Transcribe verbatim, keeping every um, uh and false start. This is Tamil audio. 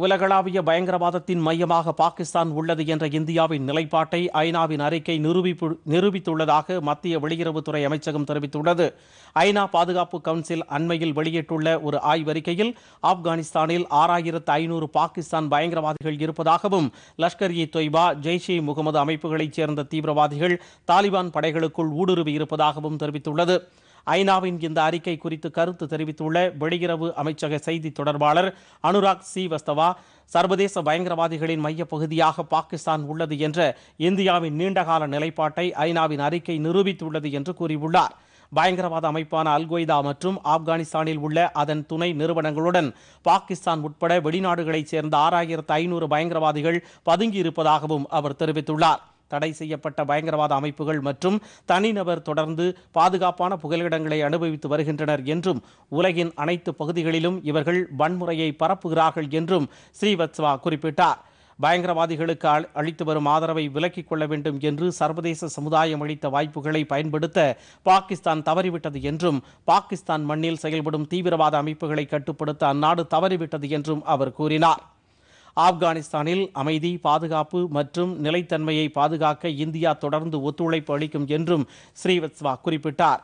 உலகளாவிய பயங்கரவாதத்தின் மையமாக பாகிஸ்தான் உள்ளது என்ற இந்தியாவின் நிலைப்பாட்டை ஐநாவின் அறிக்கை நிரூபித்துள்ளதாக மத்திய வெளியுறவுத்துறை அமைச்சகம் தெரிவித்துள்ளது. ஐநா பாதுகாப்பு கவுன்சில் அண்மையில் வெளியிட்டுள்ள ஒரு ஆய்வறிக்கையில் ஆப்கானிஸ்தானில் ஆறாயிரத்து ஐநூறு பாகிஸ்தான் பயங்கரவாதிகள் இருப்பதாகவும் லஷ்கர் இ தொய்பா, ஜெய்ஷ் இ முகமது அமைப்புகளைச் சேர்ந்த தீவிரவாதிகள் தாலிபான் படைகளுக்குள் ஊடுருவி இருப்பதாகவும் தெரிவித்துள்ளது. ஐநாவின் இந்த அறிக்கை குறித்து கருத்து தெரிவித்துள்ள வெளியுறவு அமைச்சக செய்தி தொடர்பாளர் அனுராக் ஸ்ரீவஸ்தவா, சர்வதேச பயங்கரவாதிகளின் மையப்பகுதியாக பாகிஸ்தான் உள்ளது என்ற இந்தியாவின் நீண்டகால நிலைப்பாட்டை ஐநாவின் அறிக்கை நிரூபித்துள்ளது என்று கூறியுள்ளார். பயங்கரவாத அமைப்பான அல்கொய்தா மற்றும் ஆப்கானிஸ்தானில் உள்ள அதன் துணை நிறுவனங்களுடன் பாகிஸ்தான் உட்பட வெளிநாடுகளைச் சேர்ந்த ஆறாயிரத்து ஐநூறு பயங்கரவாதிகள் பதுங்கியிருப்பதாகவும் அவர் தெரிவித்துள்ளார். தடை செய்யப்பட்ட பயங்கரவாத அமைப்புகள் மற்றும் தனிநபர் தொடர்ந்து பாதுகாப்பான புகலிடங்களை அனுபவித்து வருகின்றனர் என்றும் உலகின் அனைத்து பகுதிகளிலும் இவர்கள் வன்முறையை பரப்புகிறார்கள் என்றும் ஸ்ரீவத்சவா குறிப்பிட்டார். பயங்கரவாதிகளுக்கு அளித்து வரும் ஆதரவை விலக்கிக் கொள்ள வேண்டும் என்று சர்வதேச சமுதாயம் அளித்த வாய்ப்புகளை பயன்படுத்த பாகிஸ்தான் தவறிவிட்டது என்றும் பாகிஸ்தான் மண்ணில் செயல்படும் தீவிரவாத அமைப்புகளை கட்டுப்படுத்த அந்நாடு தவறிவிட்டது என்றும் அவர் கூறினார். ஆப்கானிஸ்தானில் அமைதி, பாதுகாப்பு மற்றும் நிலைத்தன்மையை பாதுகாக்க இந்தியா தொடர்ந்து ஒத்துழைப்பு அளிக்கும் என்றும் ஸ்ரீவத்சவா குறிப்பிட்டார்.